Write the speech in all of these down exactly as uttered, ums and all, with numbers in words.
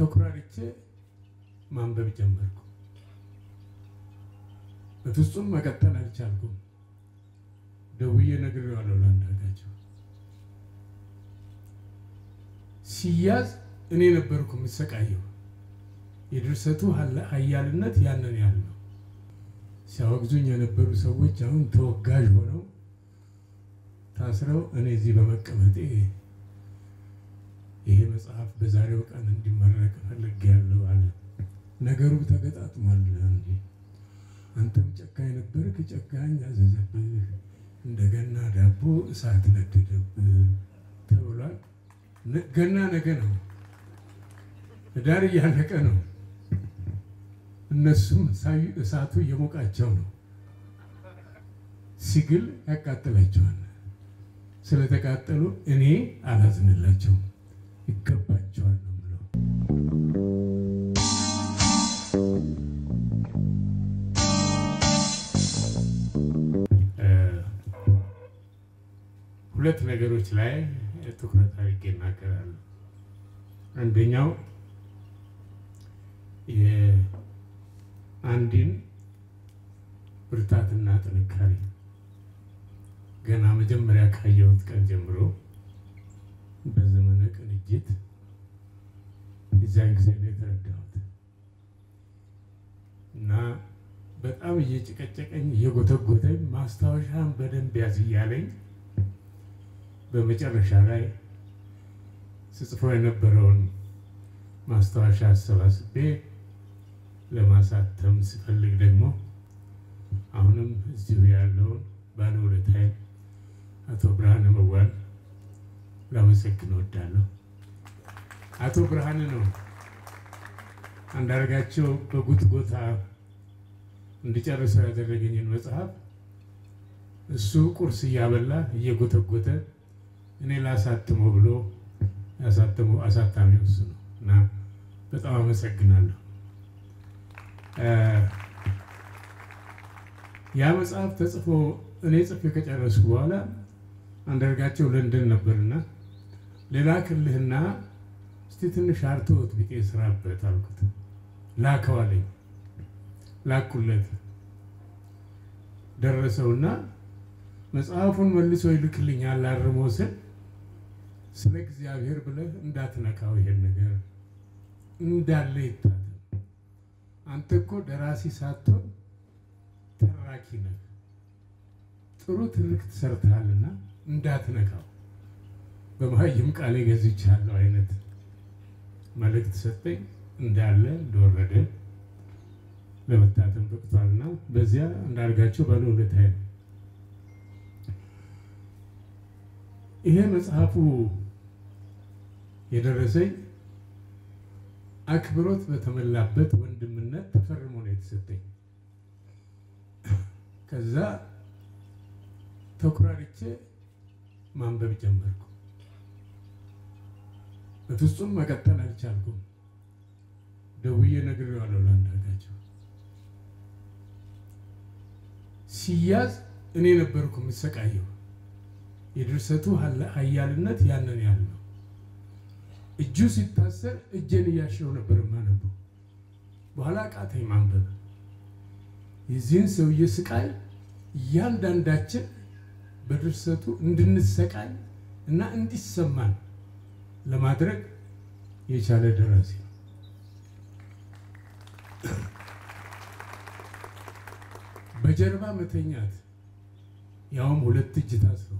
ተኩራሪቼ ማንበብ ጀመርኩ። በፍጹም መቀጠል አልቻልኩም። ደውዬ ነግሬዋለሁ ለአንዳርጋቸው። ሲያዝ እኔ ነበርኩ የምሰቃየው። የድርሰቱ ኃያልነት ያንን ያህል ነው። ሲያወግዙኝ የነበሩ ሰዎች አሁን ተወጋዥ ሆነው ታስረው እኔ እዚህ በመቀመጤ ይሄ መጽሐፍ በዛሬው ቀን እንዲመረቅ ፈልጌያለሁ አለ። ነገሩ ተገጣጥሟል። አንዴ አንተም ጨካኝ ነበርክ፣ ጨካኝ አዘዘብህ፣ እንደገና ዳቦ እሳት ነደደብህ ተብሏል። ገና ነገ ነው፣ ህዳር እያለቀ ነው። እነሱም እሳቱ እየሞቃቸው ነው። ሲግል ያቃጥላቸዋል። ስለተቃጠሉ እኔ አላዝንላቸውም፣ ይገባቸዋል ነው ብለው ሁለት ነገሮች ላይ ትኩረት አድርጌ እናገራለሁ። አንደኛው የአንዲን ብርታትና ጥንካሬ ገና መጀመሪያ ካየሁት ቀን ጀምሮ በዘመነ ቅንጅት የዚያን ጊዜ ነው የተረዳሁት። እና በጣም እየጨቀጨቀኝ እየጎተጎተኝ ማስታወሻን በደንብ ያዝ እያለኝ በመጨረሻ ላይ ስጽፈው የነበረውን ማስታወሻ አሰባስቤ ለማሳተም ስፈልግ ደግሞ አሁንም እዚሁ ያለውን ባለውለታዬን አቶ ብርሃነ መዋል ላመሰግን እወዳለሁ። አቶ ብርሃነ ነው አንዳርጋቸው በጉትጎታ እንዲጨርሰው ያደረገኝን መጽሐፍ እሱ ቁርስ እያበላ እየጎተጎተ እኔ ላሳትመው ብሎ ያሳተመው አሳታሚው እሱ ነው እና በጣም አመሰግናለሁ። ያ መጽሐፍ ተጽፎ እኔ ጽፌ ከጨረስኩ በኋላ አንዳርጋቸው ለንደን ነበርና ሌላ ክልህና እስቲ ትንሽ አርትዖት ቢጤ ስራበት አልኩት። ላከው አለኝ። ላኩለት። ደረሰውና መጽሐፉን መልሶ ይልክልኛል አርሞ ስል ስለ እግዚአብሔር ብለህ እንዳትነካው ይሄን ነገር እንዳለ ይታተም፣ አንተ እኮ ደራሲ ሳትሆን ተራኪ ነህ፣ ጥሩ ትርክት ሰርተሃልና እንዳትነካው በመሀይም ቃሌ ገዝቻለሁ አይነት መልእክት ሰጠኝ። እንዳለ እንደወረደ ለመታተም በቅቷልና በዚያ አንዳርጋቸው ባለውለታዬ ነው። ይሄ መጽሐፉ የደረሰኝ አክብሮት በተመላበት ወንድምነት ተፈርሞ ነው የተሰጠኝ። ከዛ ተኩራሪቼ ማንበብ ጀመርኩ። በፍጹም መቀጠል አልቻልኩም። ደውዬ ነግሬዋለሁ ለአንዳርጋቸው። ሲያዝ እኔ ነበርኩ የምሰቃየው። የድርሰቱ ኃያልነት ያንን ያህል ነው። እጁ ሲታሰር እጄን እያሸሁ ነበር የማነበው። በኋላ አቃተኝ ማንበብ። የዚህን ሰውዬ ስቃይ እያንዳንዳችን በድርሰቱ እንድንሰቃይ እና እንዲሰማን ለማድረግ የቻለ ደራሲ ነው። በጀርባ መተኛት ያውም ሁለት እጅ ታስሮ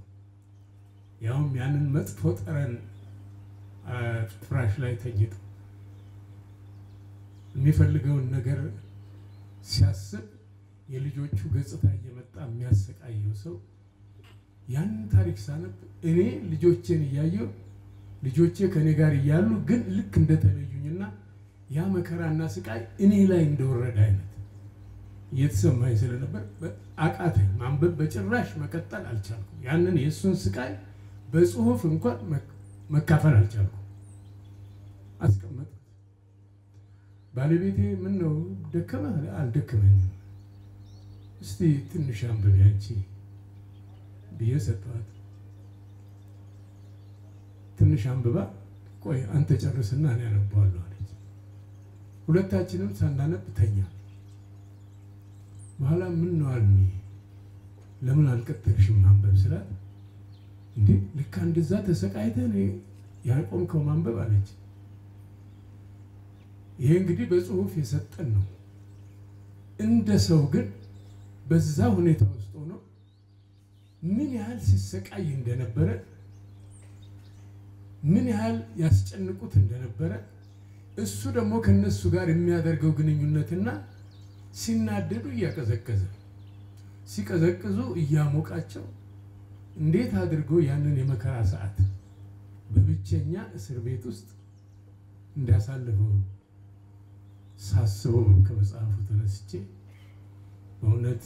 ያውም ያንን መጥፎ ጠረን ፍራሽ ላይ ተኝቶ የሚፈልገውን ነገር ሲያስብ የልጆቹ ገጽታ እየመጣ የሚያሰቃየው ሰው ያንን ታሪክ ሳነብ እኔ ልጆቼን እያየሁ ልጆቼ ከኔ ጋር እያሉ ግን ልክ እንደተለዩኝና ያ መከራና ስቃይ እኔ ላይ እንደወረደ አይነት እየተሰማኝ ስለነበር አቃተኝ ማንበብ። በጭራሽ መቀጠል አልቻልኩም። ያንን የእሱን ስቃይ በጽሁፍ እንኳን መካፈል አልቻልኩም። አስቀመጥኩት። ባለቤቴ ምን ነው ደከመህ? አልደከመኝም፣ እስቲ ትንሽ አንብቢ አንቺ ብዬ ሰጠኋት። ትንሽ አንብባ ቆይ አንተ ጨርስና እኔ አነባዋለሁ አለች። ሁለታችንም ሳናነብ ተኛን። በኋላ ምን ነው አልኝ ለምን አልቀጠልሽም ማንበብ ስላት እንዴ ለካ እንደዛ ተሰቃይተህ ነው ያቆምከው ማንበብ አለች። ይሄ እንግዲህ በጽሁፍ የሰጠን ነው። እንደ ሰው ግን በዛ ሁኔታ ውስጥ ሆኖ ምን ያህል ሲሰቃይ እንደነበረ ምን ያህል ያስጨንቁት እንደነበረ እሱ ደግሞ ከነሱ ጋር የሚያደርገው ግንኙነትና ሲናደዱ እያቀዘቀዘ ሲቀዘቅዙ እያሞቃቸው እንዴት አድርጎ ያንን የመከራ ሰዓት በብቸኛ እስር ቤት ውስጥ እንዳሳለፈው ሳስበው ከመጽሐፉ ተነስቼ በእውነት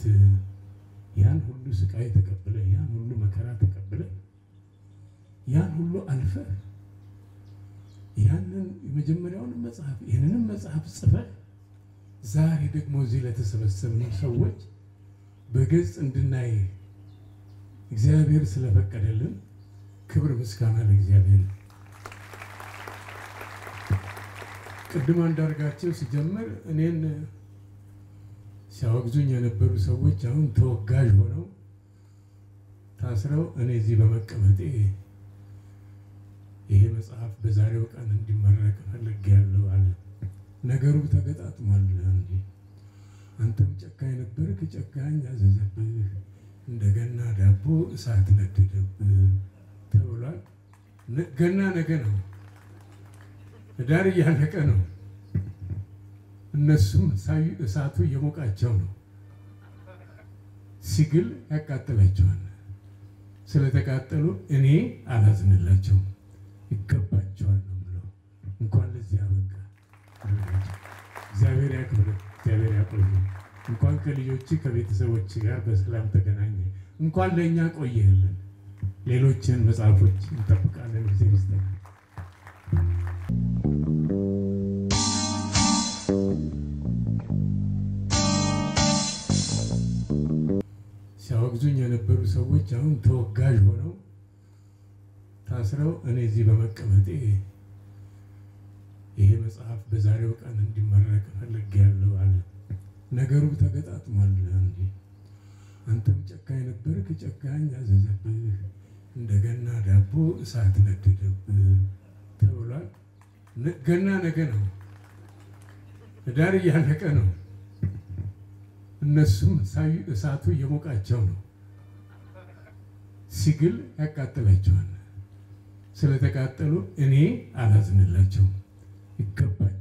ያን ሁሉ ስቃይ ተቀበለ ያን ሁሉ መከራ ተቀበለ ያን ሁሉ አልፈ ያንን የመጀመሪያውን መጽሐፍ ይሄንን መጽሐፍ ጽፈ ዛሬ ደግሞ እዚህ ለተሰበሰብን ሰዎች በግልጽ እንድናይ እግዚአብሔር ስለፈቀደልን ክብር ምስጋና ለእግዚአብሔር። ቅድም አንዳርጋቸው ሲጀምር እኔን ሲያወግዙኝ የነበሩ ሰዎች አሁን ተወጋዥ ሆነው ታስረው እኔ እዚህ በመቀመጤ ይሄ መጽሐፍ በዛሬው ቀን እንዲመረቅ ፈልጌያለሁ አለ። ነገሩ ተገጣጥሟል። አንተም ጨካኝ ነበርክ፣ ጨካኝ አዘዘብህ፣ እንደገና ዳቦ እሳት ነደደብህ ተብሏል። ገና ነገ ነው፣ ህዳር እያለቀ ነው። እነሱም እሳቱ እየሞቃቸው ነው፣ ሲግል ያቃጥላቸዋል። ስለተቃጠሉ እኔ አላዝንላቸውም፣ ይገባቸዋል ነው ብለው እንኳን ለዚህ አበቃ። እግዚአብሔር ያክብር፣ እግዚአብሔር ያቆይ። እንኳን ከልጆች ከቤተሰቦች ጋር በሰላም ተገናኘ፣ እንኳን ለእኛ ቆየህልን። ሌሎችን መጽሐፎች እንጠብቃለን ጊዜ ይስጠን። ሲያወግዙኝ የነበሩ ሰዎች አሁን ተወጋዥ ሆነው ታስረው እኔ እዚህ በመቀመጤ ይሄ መጽሐፍ በዛሬው ቀን እንዲመረቅ ፈልጌያለሁ አለ። ነገሩ ተገጣጥሟል። አንተም ጨካኝ ነበርክ፣ ጨካኝ አዘዘብህ፣ እንደገና ዳቦ እሳት ነደደብህ ተብሏል። ገና ነገ ነው፣ ህዳር እያለቀ ነው። እነሱም እሳቱ እየሞቃቸው ነው፣ ሲግል ያቃጥላቸዋል። ስለተቃጠሉ እኔ አላዝንላቸውም፣ ይገባቸዋል።